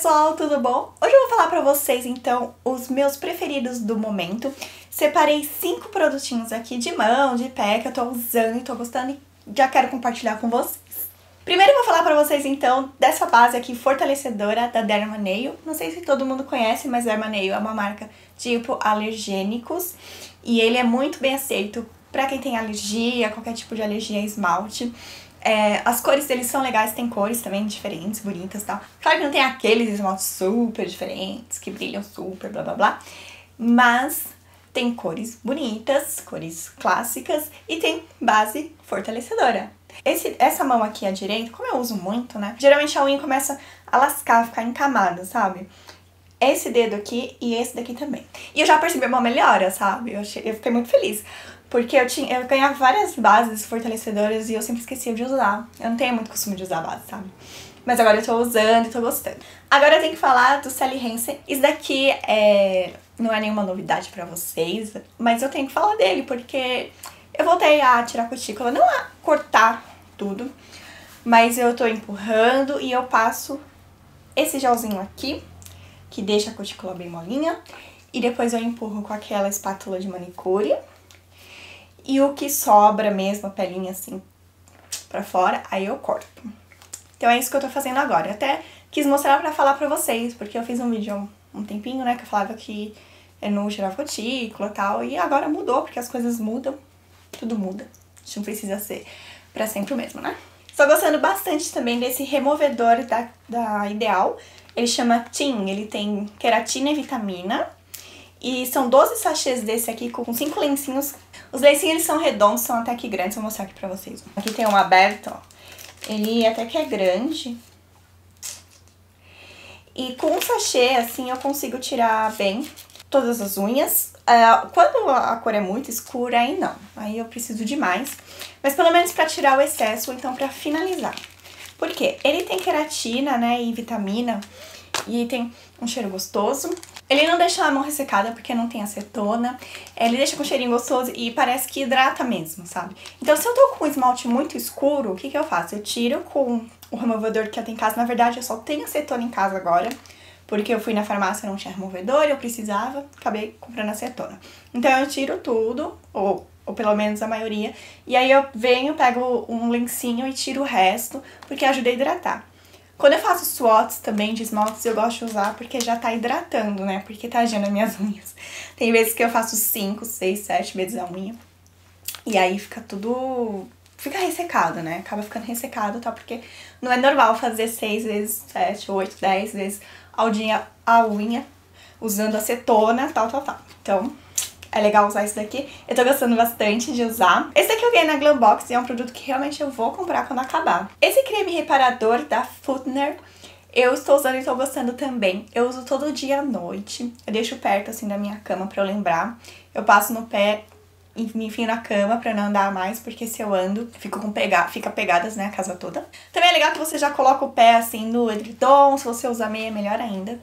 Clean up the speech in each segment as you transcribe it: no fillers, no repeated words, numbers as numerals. pessoal, tudo bom? Hoje eu vou falar pra vocês, então, os meus preferidos do momento. Separei 5 produtinhos aqui de mão, de pé, que eu tô usando e tô gostando e já quero compartilhar com vocês. Primeiro eu vou falar pra vocês, então, dessa base aqui fortalecedora da Derma Nail. Não sei se todo mundo conhece, mas Derma Nail é uma marca tipo alergênicos e ele é muito bem aceito pra quem tem alergia, qualquer tipo de alergia a esmalte. As cores deles são legais, tem cores também diferentes, bonitas e tal. Claro que não tem aqueles esmaltes super diferentes, que brilham super, blá blá blá. Mas tem cores bonitas, cores clássicas e tem base fortalecedora. Essa mão aqui à direita, como eu uso muito, né? Geralmente a unha começa a lascar, ficar em camada, sabe? Esse dedo aqui e esse daqui também. E eu já percebi uma melhora, sabe? Eu fiquei muito feliz. Porque eu ganhava várias bases fortalecedoras e eu sempre esquecia de usar. Eu não tenho muito costume de usar a base, sabe? Mas agora eu tô usando e tô gostando. Agora eu tenho que falar do Sally Hansen. Isso daqui não é nenhuma novidade pra vocês, mas eu tenho que falar dele, porque eu voltei a tirar a cutícula, não a cortar tudo, mas eu tô empurrando e eu passo esse gelzinho aqui, que deixa a cutícula bem molinha, e depois eu empurro com aquela espátula de manicure. E o que sobra mesmo, a pelinha assim pra fora, aí eu corto. Então é isso que eu tô fazendo agora. Eu até quis mostrar pra falar pra vocês, porque eu fiz um vídeo há um tempinho, né, que eu falava que eu não tirava cutícula e tal, e agora mudou, porque as coisas mudam, tudo muda. A gente não precisa ser pra sempre o mesmo, né? Tô gostando bastante também desse removedor da Ideal. Ele chama Tim, ele tem queratina e vitamina. E são 12 sachês desse aqui com 5 lencinhos. Os lencinhos eles são redondos, são até que grandes, vou mostrar aqui pra vocês. Aqui tem um aberto, ó. Ele até que é grande. E com um sachê, assim, eu consigo tirar bem todas as unhas. Quando a cor é muito escura, aí não. Aí eu preciso de mais. Mas pelo menos pra tirar o excesso, então pra finalizar. Por quê? Ele tem queratina, né, e vitamina. E tem um cheiro gostoso. Ele não deixa a mão ressecada porque não tem acetona. Ele deixa com um cheirinho gostoso e parece que hidrata mesmo, sabe? Então se eu tô com um esmalte muito escuro, o que que eu faço? Eu tiro com o removedor que eu tenho em casa. Na verdade eu só tenho acetona em casa agora, porque eu fui na farmácia e não tinha removedor, eu precisava, acabei comprando acetona. Então eu tiro tudo, ou pelo menos a maioria. E aí eu venho, pego um lencinho e tiro o resto, porque ajuda a hidratar. Quando eu faço swatches também de esmaltes, eu gosto de usar porque já tá hidratando, né? Porque tá agindo as minhas unhas. Tem vezes que eu faço 5, 6, 7 vezes a unha. E aí fica tudo... fica ressecado, né? Acaba ficando ressecado, tá? Porque não é normal fazer 6 vezes 7, 8, 10 vezes a unha usando acetona, tal, tal, tal. Então... é legal usar isso daqui, eu tô gostando bastante de usar. Esse daqui eu ganhei na Glambox e é um produto que realmente eu vou comprar quando acabar. Esse creme reparador da Futner, eu estou usando e tô gostando também. Eu uso todo dia à noite, eu deixo perto assim da minha cama pra eu lembrar. Eu passo no pé e me enfio na cama pra não andar mais, porque se eu ando, fica pegadas, né, a casa toda. Também é legal que você já coloca o pé assim no edredom, se você usar meia é melhor ainda.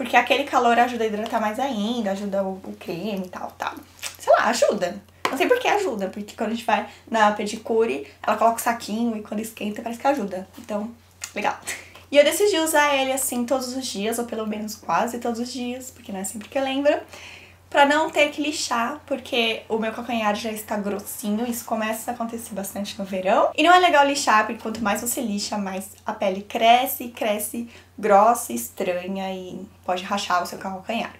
Porque aquele calor ajuda a hidratar mais ainda, ajuda o creme e tal, tal. Sei lá, ajuda. Não sei por que ajuda, porque quando a gente vai na pedicure, ela coloca o saquinho e quando esquenta parece que ajuda. Então, legal. E eu decidi usar ele assim todos os dias, ou pelo menos quase todos os dias, porque não é sempre que eu lembro. Pra não ter que lixar, porque o meu calcanhar já está grossinho, isso começa a acontecer bastante no verão. E não é legal lixar, porque quanto mais você lixa, mais a pele cresce, cresce grossa, estranha e pode rachar o seu calcanhar.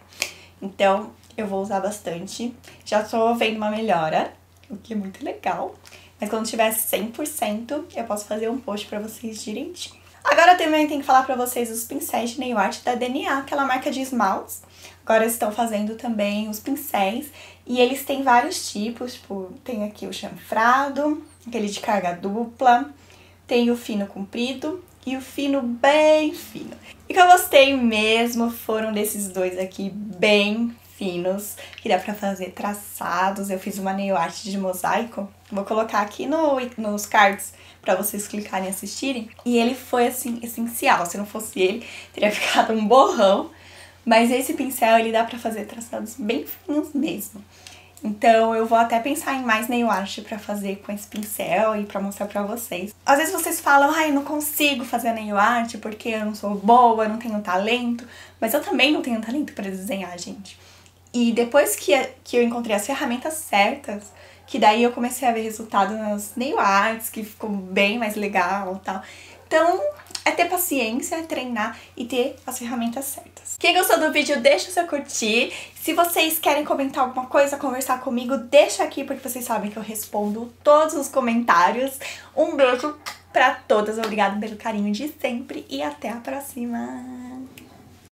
Então, eu vou usar bastante. Já tô vendo uma melhora, o que é muito legal. Mas quando tiver 100%, eu posso fazer um post pra vocês direitinho. Agora eu também tenho que falar pra vocês os pincéis de nail art da DNA, aquela marca de esmaltes. Agora estão fazendo também os pincéis e eles têm vários tipos, tipo, tem aqui o chanfrado, aquele de carga dupla, tem o fino comprido e o fino bem fino. E que eu gostei mesmo foram desses dois aqui bem finos, que dá pra fazer traçados. Eu fiz uma nail art de mosaico, vou colocar aqui nos cards pra vocês clicarem e assistirem. E ele foi, assim, essencial, se não fosse ele, teria ficado um borrão. Mas esse pincel, ele dá pra fazer traçados bem finos mesmo. Então eu vou até pensar em mais nail art pra fazer com esse pincel e pra mostrar pra vocês. Às vezes vocês falam, ai, eu não consigo fazer nail art porque eu não sou boa, eu não tenho talento. Mas eu também não tenho talento pra desenhar, gente. E depois que eu encontrei as ferramentas certas, que daí eu comecei a ver resultado nas nail arts, que ficou bem mais legal e tal. Então, é ter paciência, é treinar e ter as ferramentas certas. Quem gostou do vídeo, deixa o seu curtir. Se vocês querem comentar alguma coisa, conversar comigo, deixa aqui, porque vocês sabem que eu respondo todos os comentários. Um beijo pra todas, obrigada pelo carinho de sempre e até a próxima!